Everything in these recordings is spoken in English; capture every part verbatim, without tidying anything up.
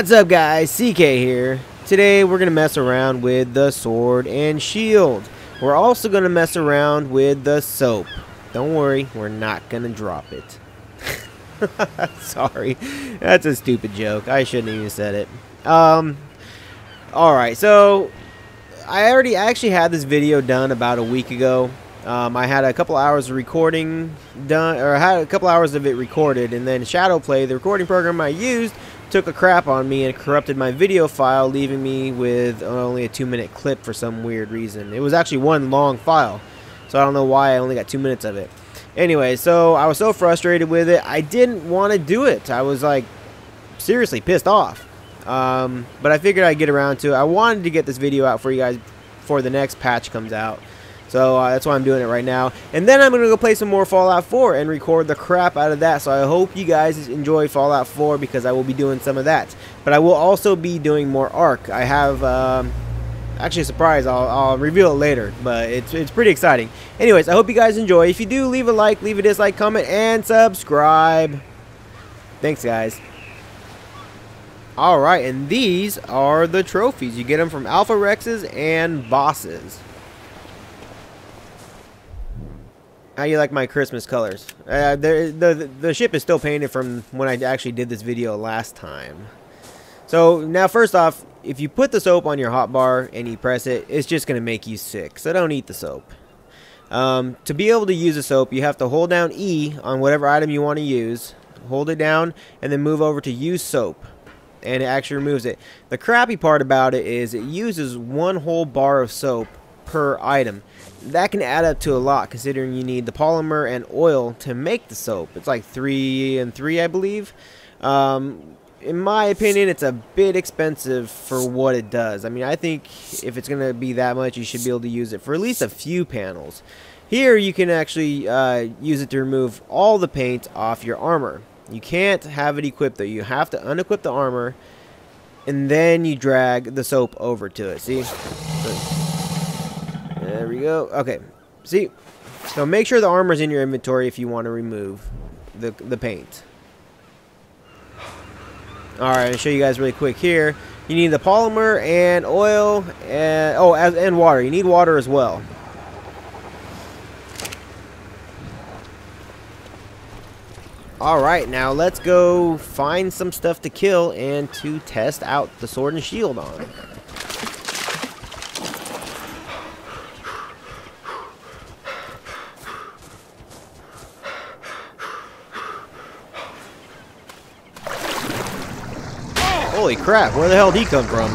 What's up, guys? C K here. Today we're gonna mess around with the sword and shield. We're also gonna mess around with the soap. Don't worry, we're not gonna drop it. Sorry, that's a stupid joke. I shouldn't even said it. Um alright, so I already I actually had this video done about a week ago. Um, I had a couple hours of recording done, or I had a couple hours of it recorded, and then Shadowplay, the recording program I used, took a crap on me and corrupted my video file, leaving me with only a two minute clip for some weird reason. It was actually one long file, so I don't know why I only got two minutes of it. Anyway, so I was so frustrated with it, I didn't want to do it. I was like seriously pissed off, um, but I figured I'd get around to it. I wanted to get this video out for you guys before the next patch comes out. So uh, that's why I'm doing it right now. And then I'm going to go play some more Fallout four and record the crap out of that. So I hope you guys enjoy Fallout four because I will be doing some of that. But I will also be doing more Ark. I have um, actually a surprise. I'll, I'll reveal it later. But it's, it's pretty exciting. Anyways, I hope you guys enjoy. If you do, leave a like, leave a dislike, comment, and subscribe. Thanks, guys. Alright, and these are the trophies. You get them from Alpha Rexes and bosses. How you like my Christmas colors? Uh, the, the, the ship is still painted from when I actually did this video last time. So now, first off, if you put the soap on your hotbar and you press it, it's just going to make you sick. So don't eat the soap. Um, to be able to use the soap, you have to hold down E on whatever item you want to use. Hold it down and then move over to use soap. And it actually removes it. The crappy part about it is it uses one whole bar of soap per item. That can add up to a lot, considering you need the polymer and oil to make the soap. It's like three and three, I believe. Um, in my opinion, it's a bit expensive for what it does. I mean, I think if it's going to be that much, you should be able to use it for at least a few panels. Here, you can actually uh, use it to remove all the paint off your armor. You can't have it equipped, though. You have to unequip the armor, and then you drag the soap over to it. See? There we go. Okay, see, so make sure the armor's in your inventory if you want to remove the, the paint. Alright, I'll show you guys really quick here. You need the polymer and oil and oh as, and water. You need water as well. Alright, now let's go find some stuff to kill and to test out the sword and shield on. Holy crap, where the hell did he come from?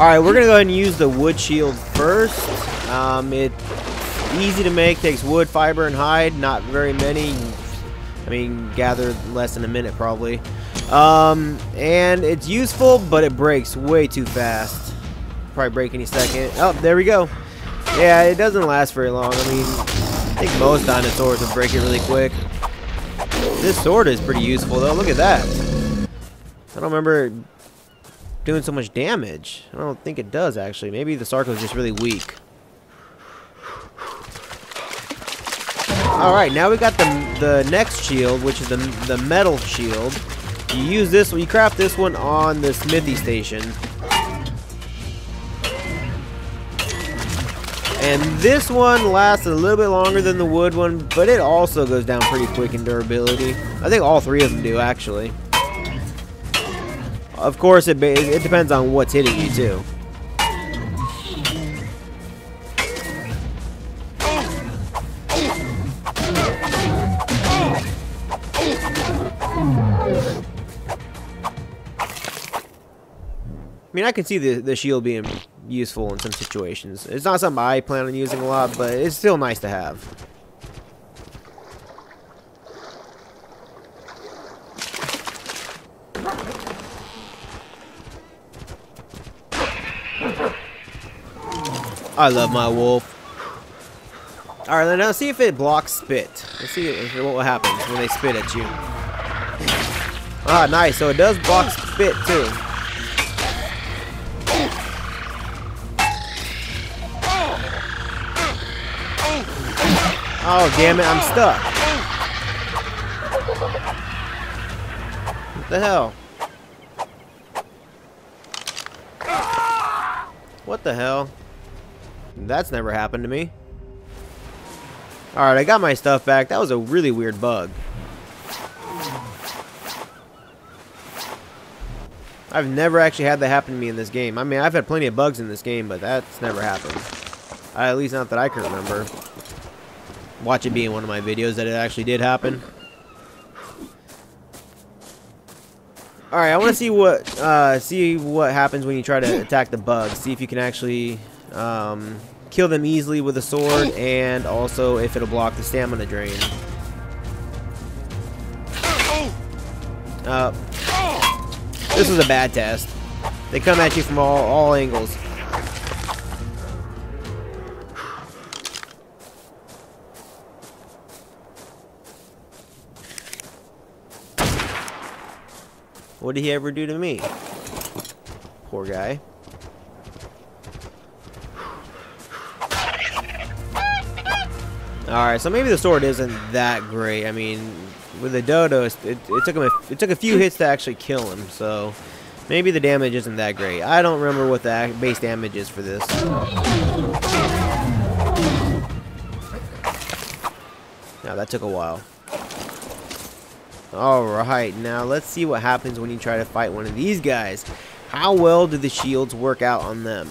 Alright, we're going to go ahead and use the wood shield first. Um, it's easy to make, takes wood, fiber, and hide. Not very many. I mean, gather less than a minute probably. Um, and it's useful, but it breaks way too fast. Probably break any second. Oh, there we go. Yeah, it doesn't last very long. I mean, I think most dinosaurs would break it really quick. This sword is pretty useful though, look at that. I don't remember doing so much damage. I don't think it does, actually. Maybe the Sarco is just really weak. Alright, now we got the, the next shield, which is the, the metal shield. You use this one, you craft this one on the Smithy station. And this one lasts a little bit longer than the wood one, but it also goes down pretty quick in durability. I think all three of them do, actually. Of course, it, it depends on what's hitting you, too. I mean, I can see the, the shield being useful in some situations. It's not something I plan on using a lot, but it's still nice to have. I love my wolf. Alright, now see if it blocks spit. Let's see what happens when they spit at you. Ah, nice. So it does block spit, too. Oh, damn it. I'm stuck. What the hell? What the hell? That's never happened to me. Alright, I got my stuff back. That was a really weird bug. I've never actually had that happen to me in this game. I mean, I've had plenty of bugs in this game, but that's never happened. Uh, at least not that I can remember. Watch it be in one of my videos that it actually did happen. Alright, I want to see what uh, see what happens when you try to attack the bugs. See if you can actually um, kill them easily with a sword, and also if it'll block the stamina drain. Uh, this was a bad test. They come at you from all, all angles. What did he ever do to me? Poor guy. Alright, so maybe the sword isn't that great. I mean, with the dodo, it, it took him a, it took a few hits to actually kill him, so maybe the damage isn't that great. I don't remember what the base damage is for this. Now, that took a while. Alright, now let's see what happens when you try to fight one of these guys. How well do the shields work out on them?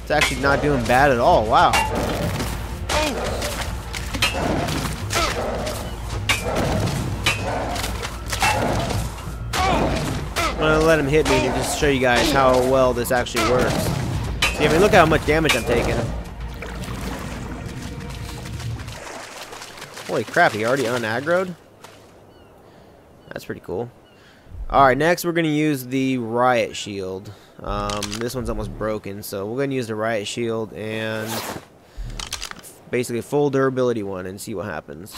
It's actually not doing bad at all, wow. I'm gonna let him hit me to just show you guys how well this actually works. See, I mean, look how much damage I'm taking. Holy crap, he already unaggroed? That's pretty cool. Alright, next we're going to use the riot shield. Um, this one's almost broken, so we're going to use the riot shield and basically full durability one and see what happens.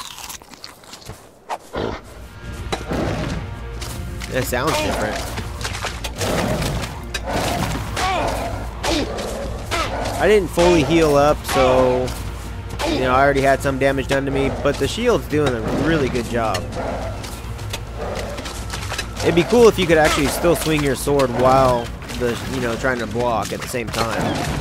That sounds different. I didn't fully heal up, so you know I already had some damage done to me, but the shield's doing a really good job. It'd be cool if you could actually still swing your sword while the you know trying to block at the same time.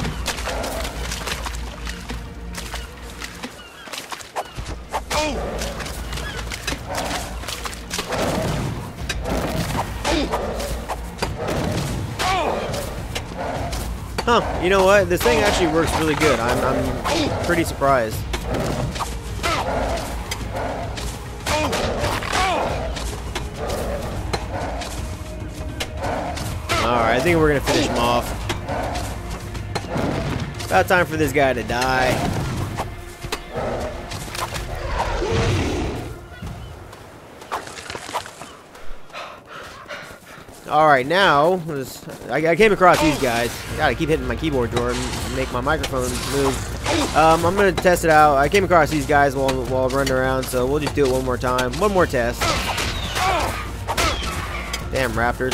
Huh, you know what? This thing actually works really good. I'm, I'm pretty surprised. Alright, I think we're going to finish him off. About time for this guy to die. Alright, now, I came across these guys. God, I keep hitting my keyboard drawer and make my microphone move. Um, I'm going to test it out. I came across these guys while, while running around, so we'll just do it one more time. One more test. Damn raptors.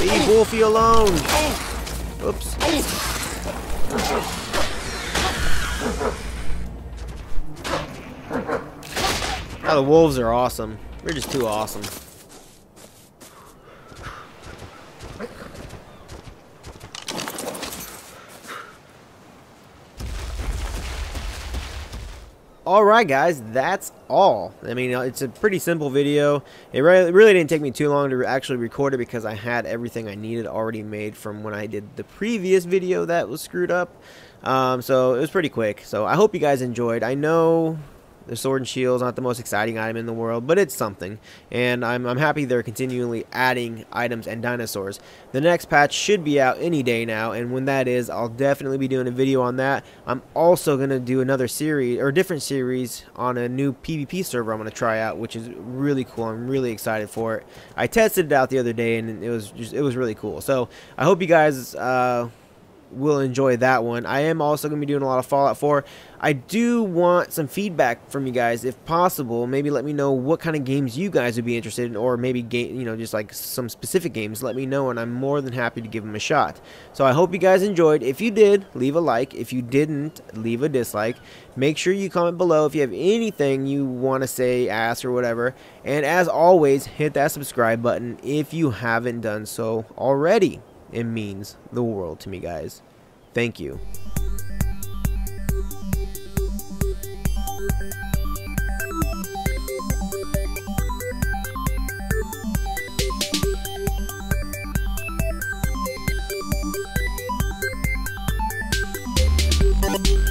Leave Wolfie alone. Oops. Oh, the wolves are awesome. We're just too awesome. Alright guys, that's all. I mean, it's a pretty simple video. It really, really didn't take me too long to actually record it because I had everything I needed already made from when I did the previous video that was screwed up. Um, so it was pretty quick. So I hope you guys enjoyed. I know the sword and shield is not the most exciting item in the world, but it's something. And I'm, I'm happy they're continually adding items and dinosaurs. The next patch should be out any day now, and when that is, I'll definitely be doing a video on that. I'm also going to do another series, or a different series, on a new PvP server I'm going to try out, which is really cool. I'm really excited for it. I tested it out the other day, and it was, just, it was really cool. So I hope you guys... Uh, will enjoy that one. I am also going to be doing a lot of Fallout four. I do want some feedback from you guys, if possible. Maybe let me know what kind of games you guys would be interested in, or maybe game, you know, just like some specific games. Let me know, and I'm more than happy to give them a shot. So I hope you guys enjoyed. If you did, leave a like. If you didn't, leave a dislike. Make sure you comment below if you have anything you want to say, ask, or whatever. And as always, hit that subscribe button if you haven't done so already. It means the world to me, guys. Thank you.